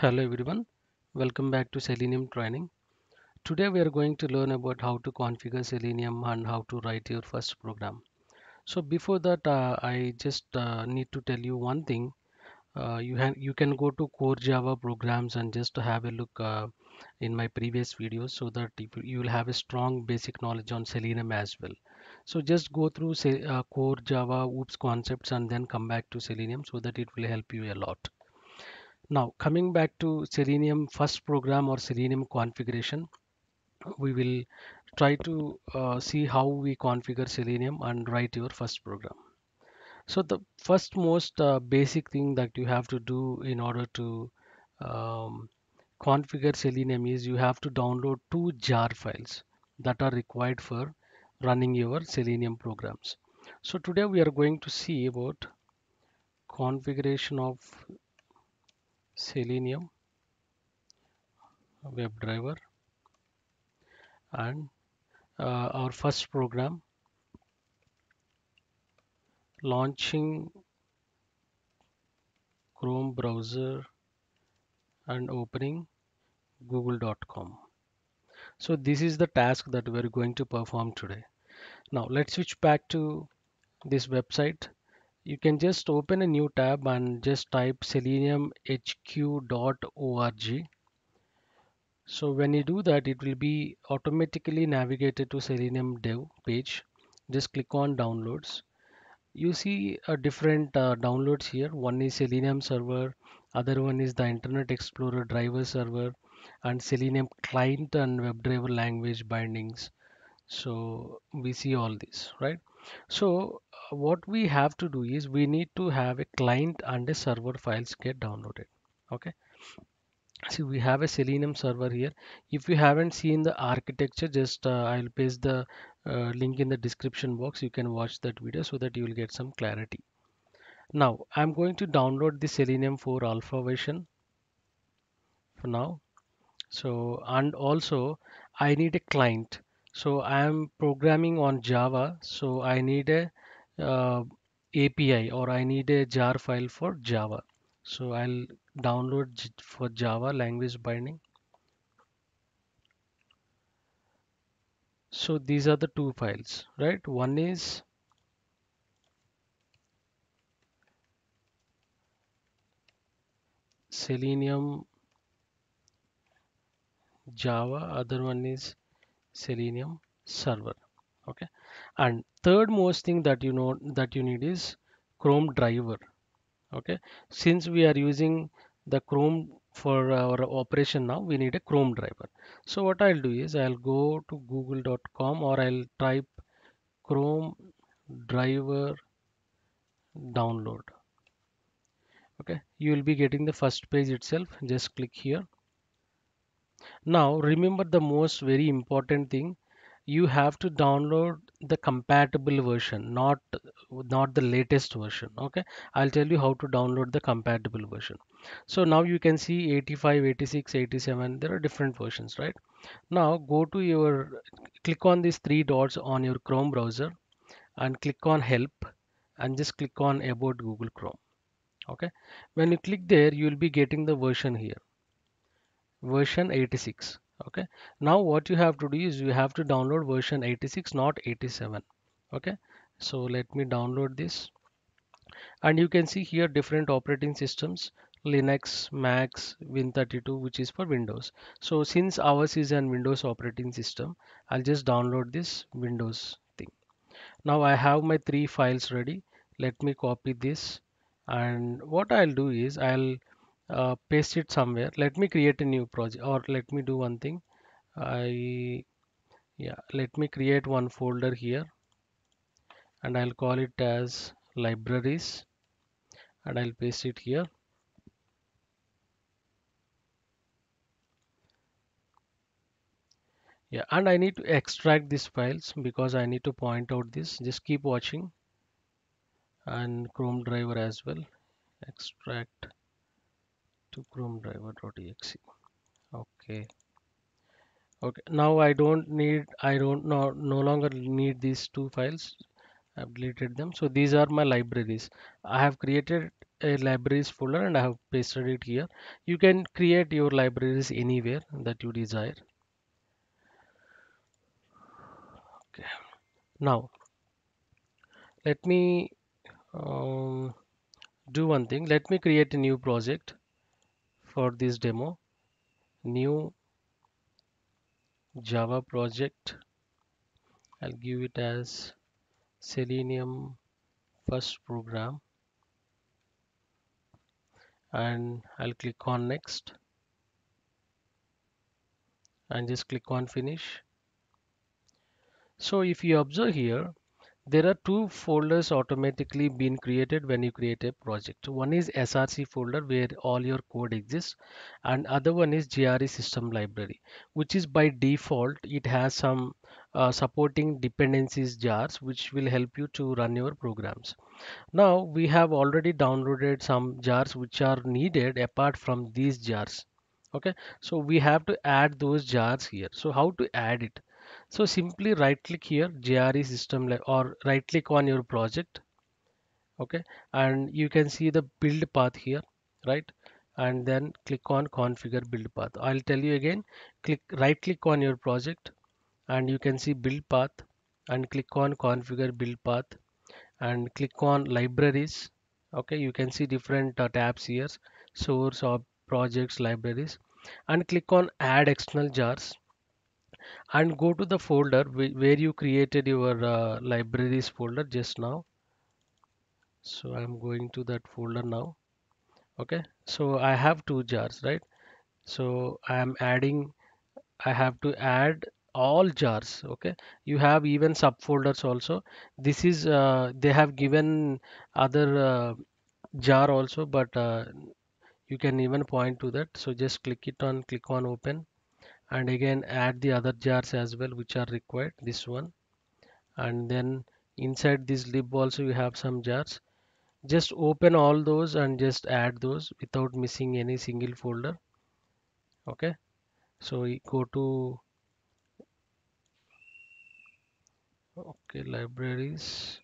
Hello everyone, welcome back to Selenium training. Today we are going to learn about how to configure Selenium and how to write your first program. So before that I just need to tell you one thing. You can go to core Java programs and just have a look in my previous videos, so that you will have a strong basic knowledge on Selenium as well. So just go through core Java OOPS concepts and then come back to Selenium, so that it will help you a lot. Now coming back to Selenium first program or Selenium configuration, we will try to see how we configure Selenium and write your first program. So the first most basic thing that you have to do in order to configure Selenium is you have to download two jar files that are required for running your Selenium programs. So today we are going to see about configuration of Selenium WebDriver and our first program, launching Chrome browser and opening google.com. So this is the task that we are going to perform today. Now let's switch back to this website. You can just open a new tab and just type seleniumhq.org. So when you do that, it will be automatically navigated to Selenium dev page. Just click on downloads. You see different downloads here. One is Selenium server, other one is the Internet Explorer driver server, and Selenium client and WebDriver language bindings. So we see all these, right? So what we have to do is we need to have a client and a server files get downloaded. Okay, see, we have a Selenium server here. If you haven't seen the architecture, just I'll paste the link in the description box. You can watch that video so that you will get some clarity. Now I'm going to download the Selenium 4 alpha version for now. So, and also I need a client. So I am programming on Java, so I need a API, or I need a jar file for Java. So I'll download for Java language binding. So these are the two files, right? One is Selenium Java, other one is Selenium server. Okay, and third most thing that you need is ChromeDriver. Okay, since we are using the Chrome for our operation now, we need a ChromeDriver. So what I'll do is I'll go to google.com, or I'll type ChromeDriver download. Okay, you will be getting the first page itself. Just click here. Now remember the most very important thing, you have to download the compatible version, not the latest version. Okay, I'll tell you how to download the compatible version. So now you can see 85, 86, 87, there are different versions, right? Now go to your, click on these three dots on your Chrome browser and click on help and just click on about Google Chrome. Okay, when you click there, you will be getting the version here, version 86. Okay, now what you have to do is you have to download version 86, not 87. Okay, so let me download this, and you can see here different operating systems, Linux, Mac, Win32, which is for Windows. So since ours is an Windows operating system, I'll just download this Windows thing. Now I have my three files ready. Let me copy this, and what I'll do is I'll paste it somewhere. Let me create a new project, or let me do one thing. Let me create one folder here, and I'll call it as libraries, and I'll paste it here. Yeah, and I need to extract these files because I need to point out this. Just keep watching, and ChromeDriver as well. Extract to chromedriver.exe. okay, now I no longer need these two files. I've deleted them. So these are my libraries. I have created a libraries folder and I have pasted it here. You can create your libraries anywhere that you desire. Okay. Now let me do one thing. Let me create a new project for this demo. New Java project. I'll give it as Selenium first program and I'll click on next and just click on finish. So if you observe here, there are two folders automatically being created when you create a project. One is SRC folder where all your code exists, and other one is GRE system library, which is by default it has some supporting dependencies jars which will help you to run your programs. Now we have already downloaded some jars which are needed apart from these jars. Okay, so we have to add those jars here. So how to add it? So simply right click here, GRE system, or right click on your project. Okay, and you can see the build path here, right? And then click on configure build path. I'll tell you again, right click on your project and you can see build path and click on configure build path and click on libraries. Okay, you can see different tabs here, source or projects, libraries, and click on add external jars. And go to the folder where you created your libraries folder just now. So I'm going to that folder now. Okay, so I have two jars, right? So I have to add all jars. Okay, you have even subfolders also. This is they have given other jar also, but you can even point to that. So just click on open. And again add the other jars as well which are required, this one, and then inside this lib also you have some jars. Just open all those and just add those without missing any single folder. Okay, so we go to libraries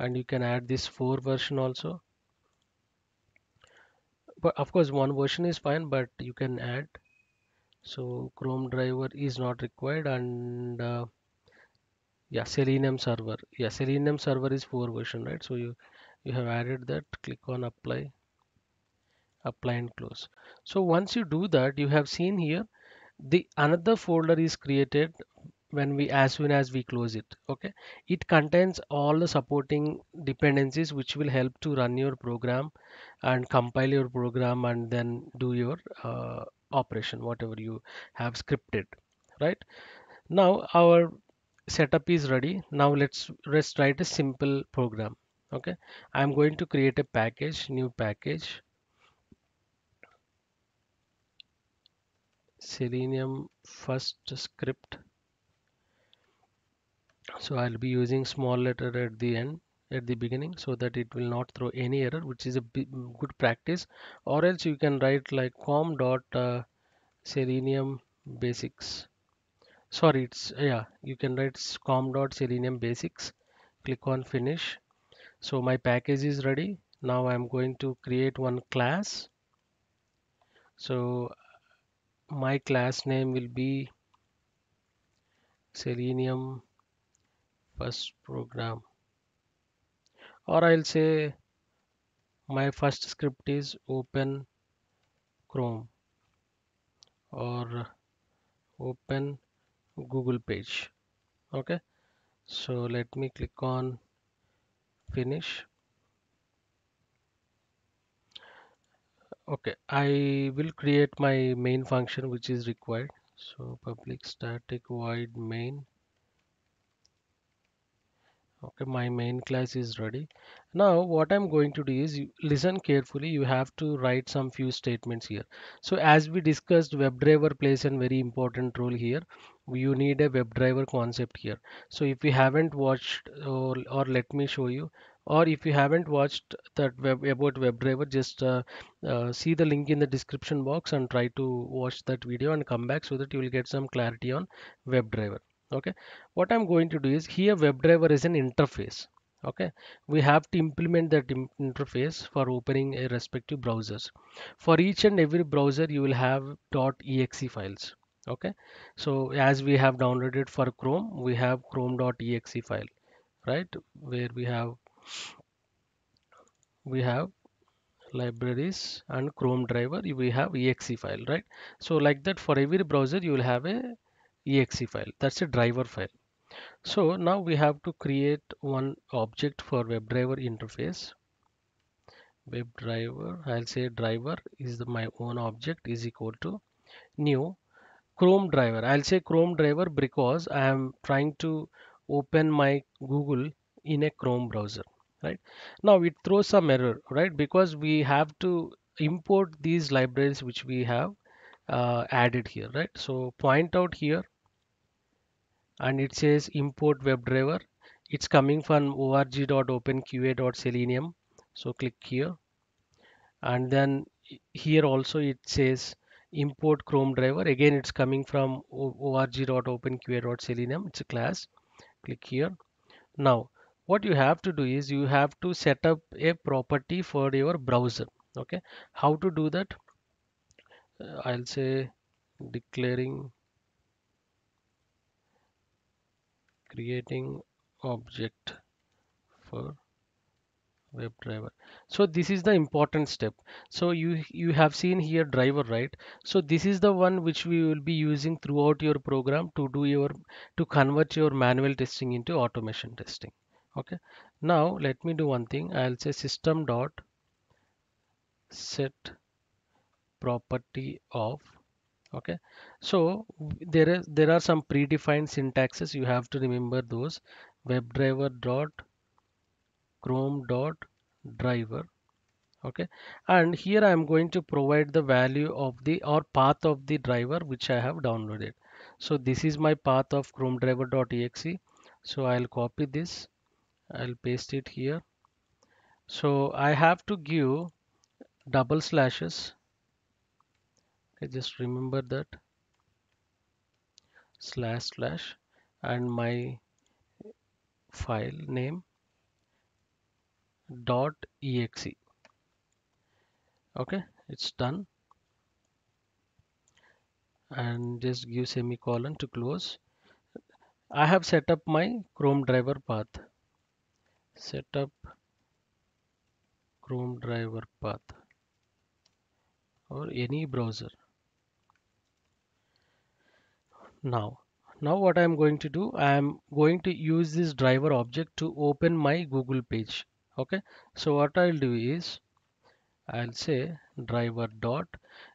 and you can add this 4 version also, but of course one version is fine, but you can add. So ChromeDriver is not required, and yeah, Selenium server. Yeah, Selenium server is 4 version, right? So you have added that. Click on apply, apply and close. So once you do that, you have seen here the another folder is created when we, as soon as we close it. Okay, it contains all the supporting dependencies which will help to run your program and compile your program and then do your operation, whatever you have scripted, right? Now our setup is ready. Now let's write a simple program. Okay, I'm going to create a package, new package, Selenium first script. So I'll be using small letter at the end, at the beginning, so that it will not throw any error, which is a good practice. Or else you can write like com.selenium basics. Sorry, it's you can write com.selenium basics. Click on finish. So my package is ready. Now I'm going to create one class. So my class name will be Selenium first program. Or I'll say my first script is open Chrome or open Google page. Okay, so let me click on finish. Okay, I will create my main function which is required. So public static void main. Okay, my main class is ready. Now what I'm going to do is, listen carefully, you have to write some few statements here. So as we discussed, WebDriver plays a very important role here. You need a WebDriver concept here. So if you haven't watched, or let me show you, or if you haven't watched that about WebDriver, just see the link in the description box and try to watch that video and come back so that you will get some clarity on WebDriver. Okay, what I'm going to do is, here WebDriver is an interface. Okay, we have to implement that interface for opening a respective browsers. For each and every browser you will have .exe files. Okay, so as we have downloaded for Chrome, we have chrome.exe file, right, where we have libraries and ChromeDriver, we have exe file, right? So like that for every browser you will have a exe file, that's a driver file. So now we have to create one object for WebDriver interface. WebDriver, I'll say driver is my own object, is equal to new ChromeDriver. I'll say ChromeDriver because I am trying to open my Google in a Chrome browser. Right now it throws some error, right, because we have to import these libraries which we have added here, right? So point out here, and it says import WebDriver. It's coming from org.openqa.selenium, so click here, and then here also it says import ChromeDriver. Again it's coming from org.openqa.selenium, it's a class, click here. Now what you have to do is you have to set up a property for your browser. Okay, how to do that? I'll say creating object for WebDriver. So this is the important step. So you have seen here driver, right? So this is the one which we will be using throughout your program to convert your manual testing into automation testing. Okay, now let me do one thing. I'll say system dot set property of. Okay, so there are some predefined syntaxes, you have to remember those. WebDriver dot Chrome dot driver. Okay, and here I am going to provide the value of the or path of the driver which I have downloaded. So this is my path of chromedriver.exe. So I'll copy this, I'll paste it here. So I have to give double slashes. Okay, just remember that, slash slash, and my file name dot exe. Okay, it's done, and just give semicolon to close. I have set up my ChromeDriver path. Set up ChromeDriver path or any browser. Now what I am going to do, I am going to use this driver object to open my Google page. Okay, so what I'll do is I'll say driver dot.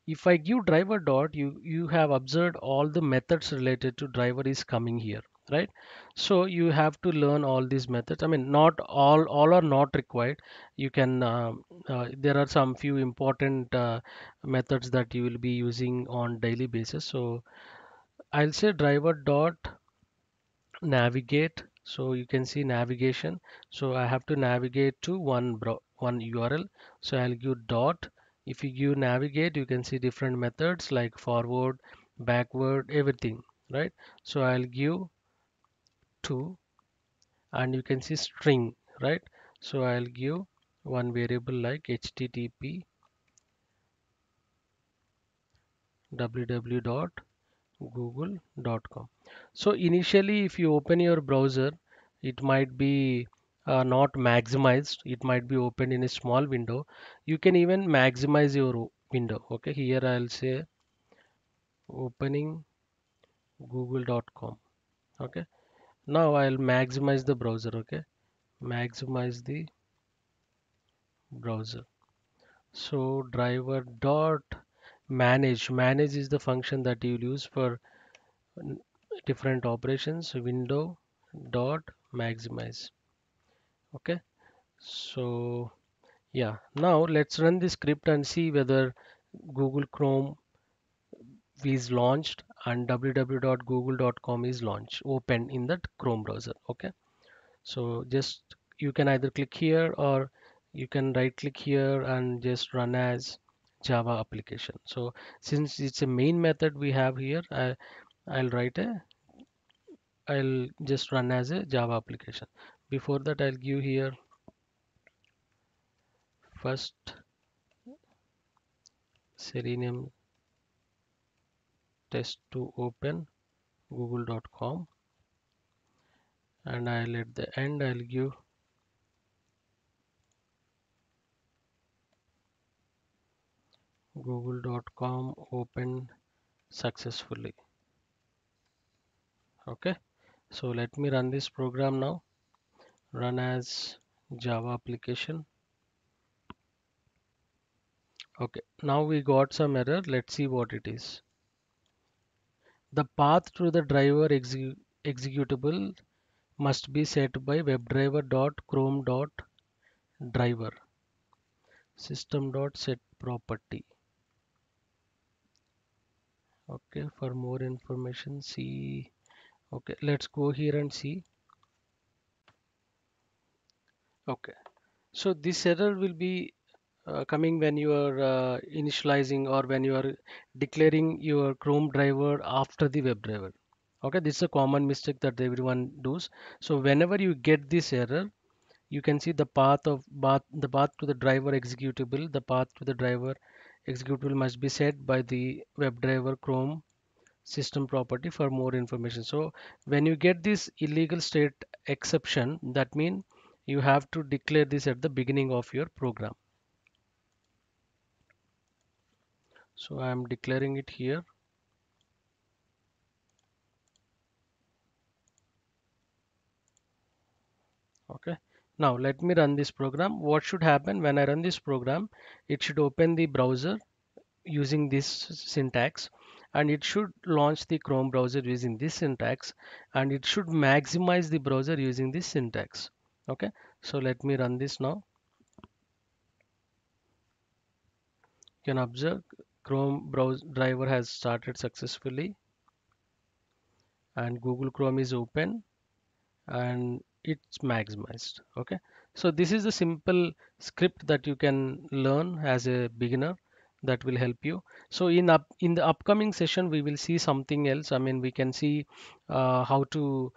If I give driver dot, you have observed all the methods related to driver is coming here, right? So you have to learn all these methods. I mean, not all are not required. You can there are some few important methods that you will be using on daily basis. So I'll say driver dot navigate. So you can see navigation. So I have to navigate to one URL. So I'll give dot. If you give navigate, you can see different methods like forward, backward, everything, right? So I'll give to, and you can see string, right? So I'll give one variable like http www.google.com. so initially if you open your browser, it might be not maximized, it might be opened in a small window. You can even maximize your window. Okay, here I'll say opening google.com. okay, now I'll maximize the browser. Okay, maximize the browser. So driver dot manage. Manage is the function that you will use for different operations. Window dot maximize. Okay, so yeah, now let's run the script and see whether Google Chrome is launched and www.google.com is launched, open in that Chrome browser. Okay, so just you can either click here or you can right click here and just run as Java application. So since it's a main method we have here, I'll just run as a Java application. Before that, I'll give here first selenium test to open google.com, and I'll at the end I'll give google.com open successfully. Okay, so let me run this program now. Run as Java application. Okay, now we got some error. Let's see what it is. The path to the driver executable must be set by WebDriver.Chrome.Driver system.set property. Okay, for more information, see. Okay, let's go here and see. Okay, so this error will be coming when you are initializing or when you are declaring your Chrome driver after the web driver. Okay, this is a common mistake that everyone does. So whenever you get this error, you can see the path to the driver executable. The path to the driver executable must be set by the WebDriver Chrome system property for more information. So when you get this illegal state exception, that means you have to declare this at the beginning of your program. So I am declaring it here. Okay, now let me run this program. What should happen when I run this program? It should open the browser using this syntax, and it should launch the Chrome browser using this syntax, and it should maximize the browser using this syntax. Okay, so let me run this now. You can observe Chrome browser driver has started successfully, and Google Chrome is open and it's maximized. Okay, so this is the simple script that you can learn as a beginner that will help you. So in the upcoming session, we will see something else. I mean, we can see how to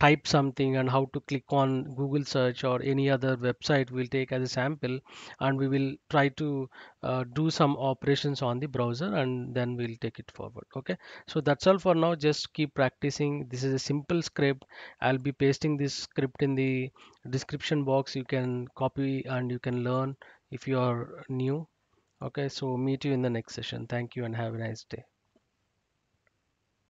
type something and how to click on Google search or any other website we'll take as a sample, and we will try to do some operations on the browser, and then we'll take it forward. Okay, so that's all for now. Just keep practicing. This is a simple script. I'll be pasting this script in the description box. You can copy and you can learn if you are new. Okay, so meet you in the next session. Thank you and have a nice day.